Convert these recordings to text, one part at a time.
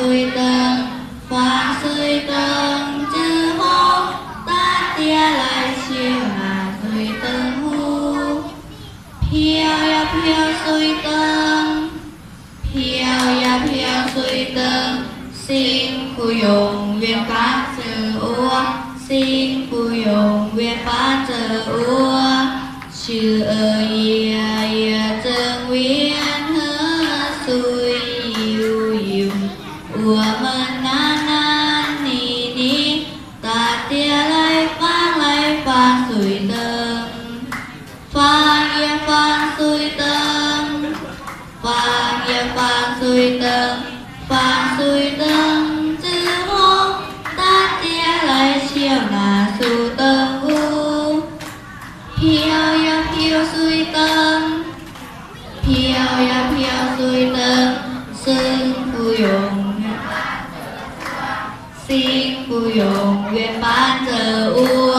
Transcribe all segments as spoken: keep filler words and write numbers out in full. tôi tường khoang xuôi tường chứ hô ta tia lại chiều mà xuôi tường hô phiêu ya phiêu xuôi tường phiêu ya phiêu xuôi tường xin phụ dụng viên phát trừ ua xin phụ dụng viên phát trừ ua chữ ơ ya ya trừ nguyên hứa xuôi yêu yêu ua mân nan nan ni ni ta tia lai phát lai phát xuôi tường phát yên phát xuôi tường phát yên phát xuôi tường phát xuôi tường chữ hô ta tia lai chiều mà xuôi tường hô hiêu yêu hiêu xuôi tường hiêu yêu hiêu xuôi tường xin phụ dụng xin phụ dụng nguyện ban giờ ua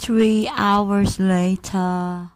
Three hours later.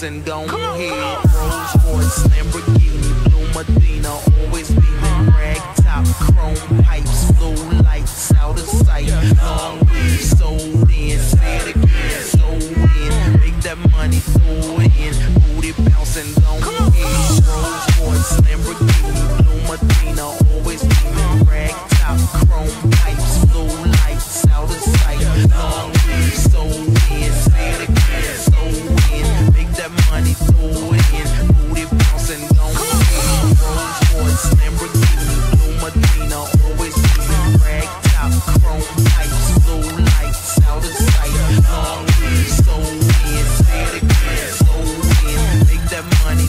And go ahead, Rose Force, Lamborghini, Blue Medina, always beaming, rag top, chrome pipes, blue lights, out of sight, long weed, sold in, say it again, sold in, make that money, throw it in, booty bouncing, go ahead, Rose Force, Lamborghini, Blue Medina, always beaming, rag top, chrome pipes, blue lights, out of sight, long weed, sold in, say it again, sold in, make that money, throw it in, booty bouncing, don't win. Rose Force, Lamborghini, Blue Medina, always leaving, rag top, chrome pipes, blue lights, out of sight. Long weed, so in, say it again, so in, make that money,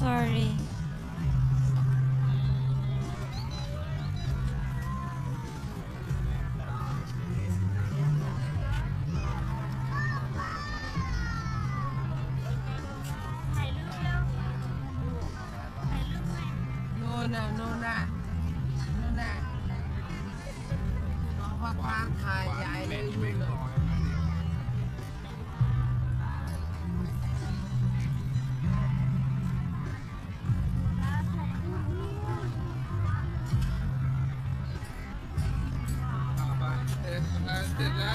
Sorry. No, no, no, not. No, not. What one kind of idea? Did I?